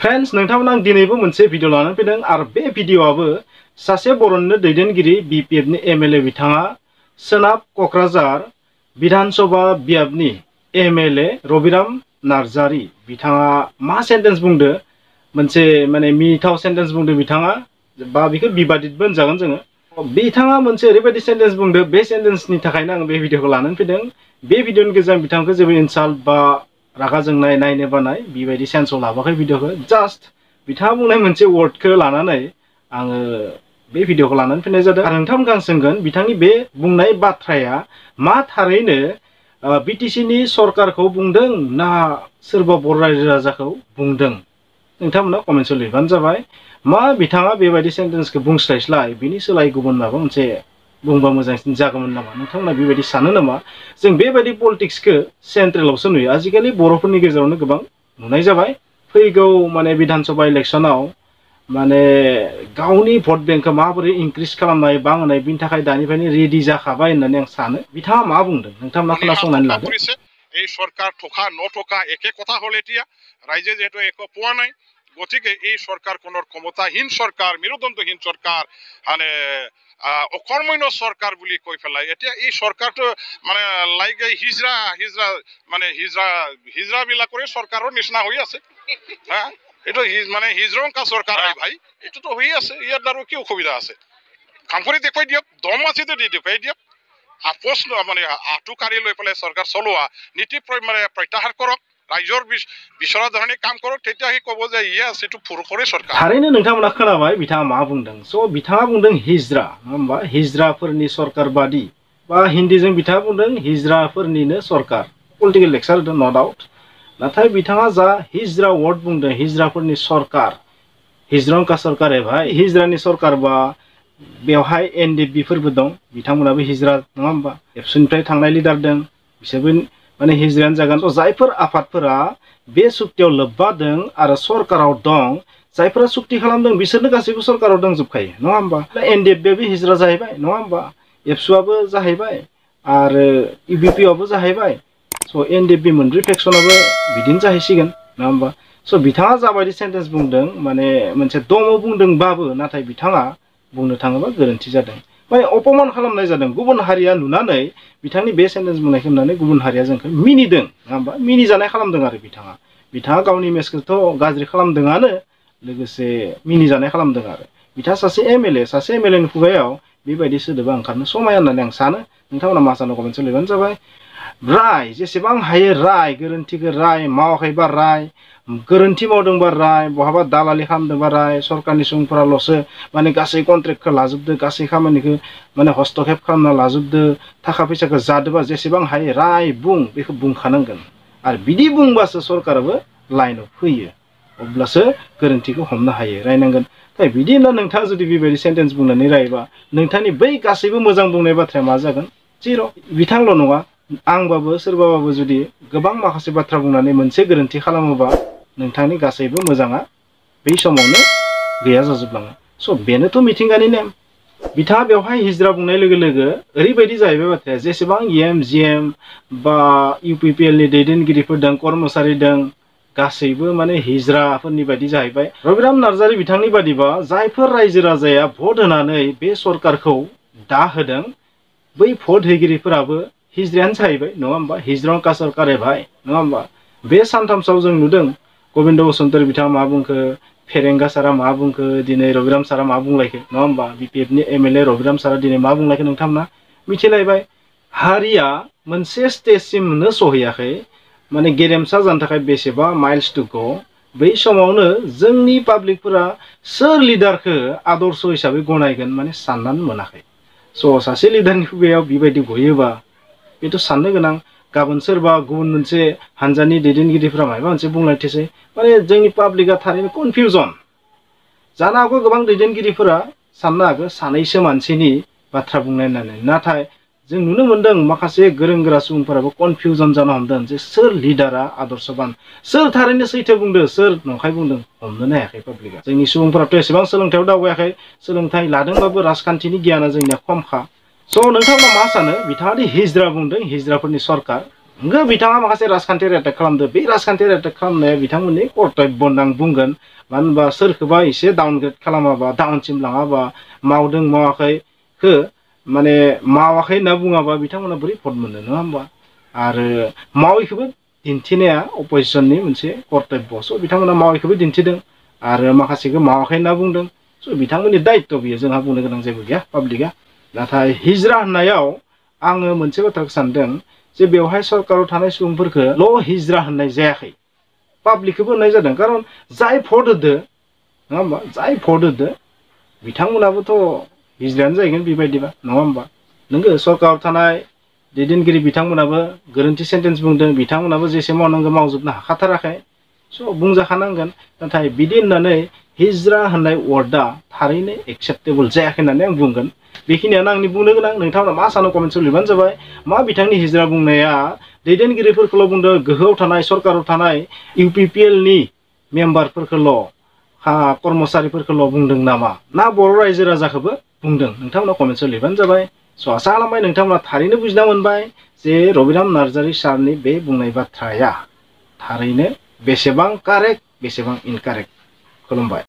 Friends नोंथांमोन आं दिनैबो मोनसे भिडिअ लानानै फैदों आरो बे भिडिअआबो सासे बर'ननो दैदेनगिरि बीपीएफ नि एमएलए बिथाङा सोनाब क'क्राझार विधान सभा बियाबनि एमएलए रबिराम नार्जारी बिथाङा मा सेन्टेन्स बुंदो मोनसे माने मिनिथाव सेन्टेन्स बुंदो बिथाङा बा बिखौ बिबादितबो होनजागोन जोङो बिथाङा मोनसे ओरैबायदि सेन्टेन्स बुंदो बे सेन्टेन्सनि थाखायनो आं बे भिडिअखौ लानानै फैदों बे भिडिअनि गेजेरजों बिथांखौ जेबो इनसाल्ट बा रागा जोंनाय नायनो बानाय बिबायदि सेन्सआव लाबाखै भिडिअखौ जस्ट बिथाङा बुंनाय मोनसे वर्डखौ लानानै आङो बे भिडिअखौ लानानै फैनाय जादों आरो नोंथांमोनखौ आं सोंगोन बिथांनि बे बुंनाय बाथ्राया मा थारैनो बीटीसी नि सरकारखौ बुंदों ना सोरबा बर' रायजो राजाखौ बुंदों नोंथांमोना कमेन्टसआव लिरबानो जाबाय मा बिथाङा बेबायदि सेन्टेन्सखौ बुंस्लायस्लाय बिनि सोलाय गुबुन माबा मोनसे बुंबा मोजांसिन जागौमोन नामा नोंथांमोना बेबायदि सानो नामा जों बेबायदि पॉलिटिक्सखौ सेन्ट्रेलावसो नुयो आजिखालि बर'फोरनि गेजेरावनो गोबां नुनाय जाबाय फैगौ माने विधान सभा इलेक्शनाव माने गावनि भोट बेंकखौ माबोरै इनक्रीज खालामनाय बांहोनाय बिनि थाखाय दानिफ्रायनो रेडी जाखाबाय होननानै आं सानो बिथाङा मा बुंदों नोंथांमोना खोनासंनानै लादो ए सरकार थखा न थखा एखे কথা হল এতিয়া রাইজে যেহেতু এক পোৱা নাই গতিকে এই সরকার কোনৰ ক্ষমতাহীন সরকার মেরুদণ্ডহীন সরকার মানে অকর্মণ্য সরকার বুলি কৈ ফেলাই এতিয়া এই সরকাৰটো মানে লাইগাই হিজৰা হিজৰা মানে হিজৰা বিলা কৰি সরকাৰৰ নিচিনা হৈ আছে হা এটো মানে হিজৰংকা সরকার আই ভাই এটো তো হৈ আছে ইয়াৰ দ্বাৰা কি অসুবিধা আছে কাম কৰি দেখৈ দিয়ক দম আছে তো দি দিয়ক आपोस्नो माने आटुकारी লৈ पले सरकार चलोवा नीति प्रत्याहार करक रायजोर बिसरा धरने काम करक तेतिया हि कबो जे इया सेतु फुरखरे सरकार थारैनो नोंथांमोना खोनाबाय बिथाङा मा बुंदों सो बिथाङा बुंदों हिजरा होमबा हिजराफोरनि सरकार बादि बा हिन्दीजों बिथाङा बुंदों हिजराफोरनिनो सरकार पॉलिटिकल लेक्चर द नो डाउट नाथाय बिथाङा जा हिजरा वर्ड बुंदों हिजराफोरनि सरकार हिजरं का सरकार ए भाई हिजरानि सरकार बा बेवहाय एनडीपी फोरबो दं बिथांमोनाबो हिजरा नङा होमबा एबसनिफ्राय थांनाय लिडार दं बिसोरबो माने हिजरायानो जागोन सो जायफोर आफादफोरा बे सुक्तियाव लोब्बा दं आरो सरकाराव दं जायफोरा सुक्ति खालामदों बिसोरनो गासैबो सरकाराव दंजोबखायो नङा होमबा एनडीपीआबो हिजरा जाहैबाय नङा होमबा एबसुआबो जाहैबाय आरो ईबीपीआबो जाहैबाय सो एनडीपी मोनब्रै फेक्शनाबो बिदिनो जाहैसिगोन नङा होमबा सो बिथाङा जाबायदि सेन्टेन्स बुंदों माने मोनसे दमो बुंदोंबाबो नाथाय बिथाङा बुंनो थाङोबा गोरोन्थि जादों माने अपमान खालामनाय जादों गुबुन हारिया नुनानै बिथांनि बे सेन्टेन्स बुंनायखौ नुनानै गुबुन हारिया जोंखौ मिनिदों नङा होमबा मिनिजानाय खालामदों आरो बिथाङा गावनि मेसखौथ' गाज्रि खालामदोंआनो लोगोसे मिनिजानाय खालामदों आरो बिथाङा सासे एमएलए नि खुगायाव बेबायदि सोदोबा ओंखारनो समाया होननानै आं सानो नोंथांमोना मा सानो कमेन्टआव लिरबानो जाबाय राय जेसेबां हायो राय गोरोन्थिखौ राय मावाखैबा राय गोरोन्थि मावदोंबा राय बहाबा दालालि खालामदोंबा राय सरकारनि सुंफोराल'सो माने गासै कन्ट्रेक्टखौ लाजोबदो गासै खामानिखौ माने हस्तखेप खालामना लाजोबदो थाखा फैसाखौ जादोबा जेसेबां हायो राय बुं बेखौ बुंखानांगोन आरो बिदि बुंबासो सरकाराबो लाइनआव फैयो अब्लासो गोरोन्थिखौ हमनो हायो रायनांगोन थाय बिदि ना नोंथाङा जुदि बेबायदि सेन्टेन्स बुंनानै रायबा नोंथांनि बै गासैबो मोजां बुंनाय बाथ्राया मा जागोन जिर' बिथांल' नङा आंबाबो सोरबाबाबो जुदि गोबां माखासे बाथ्रा बुंनानै मोनसे गोरोन्थि खालामोबा नोंथांनि गासैबो मोजाङा बे समावनो गैया जाजोबलाङो सो बेनोथ' मिथिंगानि नेम बिथाङा बेवहाय हिजरा बुंनाय लोगो लोगो ओरैबायदि जाहैबाय बाथ्राया जेसेबां एमजिएम बा यूपीपीएल नि दैदेनगिरिफोर दं कर्मचारी दं गासैबो माने हिजराफोरनि बायदि जाहैबाय रबिराम नार्जारी बिथांनि बादिबा जायफोर रायजो राजाया भोट होनानै बे सरकारखौ दा होदों बै भोट हैगिरिफोराबो हिजरायानो जाहैबाय नङा होमबा हिजरं का सरकार ए भाई नङा होमबा बे सानथामसोआव जों नुदों गोविंद बसुमतारी बिथाङा मा बुंखो फेरेंगा सारा मा बुंखो दिनै रबिराम सारा मा बुंलायखो नङा होमबा बीपीएफ नि एमएलए रबिराम सारा दिनै मा बुंलायखो नोंथांमोना मिथिलायबाय हारिया मोनसे स्टेजसिमनो सहैयाखै माने गेरेमसा जानो थाखाय बेसेबा माइल्स टु गो बै समावनो जोंनि पाब्लिकफोरा सोर लिडारखौ आदर्श हिसाबै गनायगोन माने साननानै मोनाखै सो सासे लिडारनि खुगायाव बेबायदि गयोबा बेथ' साननो गोनां गाबोन सोरबा गुबुन मोनसे हानजानि दैदेनगिरिफोरा माबा मोनसे बुंलायथोसै माने जोंनि पाब्लिकआ थारैनो कनफिउजन जानो हागौ गोबां दैदेनगिरिफोरा साननो हागौ सानैसो मानसिनि बाथ्रा बुंनाय होननानै नाथाय जों नुनो मोन्दों माखासे गोरों गोरा सुबुंफोराबो कनफिउजन जानो हमदों जे सोर लिडारा आदर्शबान सोर थारैनो सैथो बुंदों सोर नंखाय बुंदों हमनोनो हायाखै पाब्लिकआ जोंनि सुबुंफोराथ' एसेबां सोलोंथायाव दावगायाखै सोलोंथाइ लादोंबाबो राजखान्थिनि गियाना जोंनिया खमखा सो नोंथाङा मा सानो बिथाङा दि हिजरा बुंदों हिजराफोरनि सरकार नोंगो बिथाङा माखासे राजखान्थियारि एटेक खालामदो, बे राजखान्थियारि एटेक खालामनाया बिथांमोननि कर्तव्य होननानै बुंगोन। मानो होनबा सोरखौबा एसे डाउनग्रेड खालामाबा, डाउनसिम लाङाबा, मावदों मावाखैखौ माने मावाखै होनना बुङाबा बिथांमोना बोरै भट मोनो, नङा होमबा? आरो मावैखौबो दिन्थिनाया अपोजिसननि मोनसे कर्तव्य। स' बिथांमोना मावैखौबो दिन्थिदों आरो माखासेखौ मावाखै होनना बुंदों। स' बिथांमोननि दायित्व बियो, जोंहा बुंनो गोनां जेबो गैया पाब्लिकआ। नाथाय हिज्रा होननायाव आङो मोनसे बाथ्राखौ सानदों जे बेवहाय सरकाराव थानाय सुबुंफोरखौल' हिज्रा होननाय जायाखै, पाब्लिकखौबो होननाय जादों। कारण जाय भट होदो, नङा होमबा, जाय भट होदो बिथांमोनाबोथ' हिज्रायानो जाहैगोन बेबायदिबा, नङा होमबा? नोंगो सरकाराव थानाय दैदेनगिरि बिथांमोनाबो गोरोन्थि सेन्टेन्स बुंदों, बिथांमोनाबो जेसे मावनांगौ मावजोबनो हाखाथाराखै। स' बुंजाखानांगोन। नाथाय बिदि होननानै हिज्रा होननाय वर्डआ थारैनो एक्सेप्टेबल जायाखै होननानै आं बुंगोन। बेखिनियानो आंनि बुंनो गोनां। नोंथांमोना मा सानो कमेन्ट्सआव लिरबानो जाबाय। मा बिथांनि हिज्रा बुंनाया दैदेनगिरिफोरखौल' बुंदों, गोहोआव थानाय सरकाराव थानाय इउपिपिएलनि मेम्बारफोरखौल' कर्मचारिफोरखौल' बुंदों नामा, ना बर' रायजो राजाखौबो बुंदों? नोंथांमोना कमेन्ट्सआव लिरबानो जाबाय। स' आसा खालामबाय नोंथांमोना थारैनो बुजिना मोनबाय जे रबिराम नार्जारी सारनि बे बुंनाय बाथ्राया थारैनो बेसेबां कारेक्ट बेसेबां इनकारेक्ट। खुलुमबाय।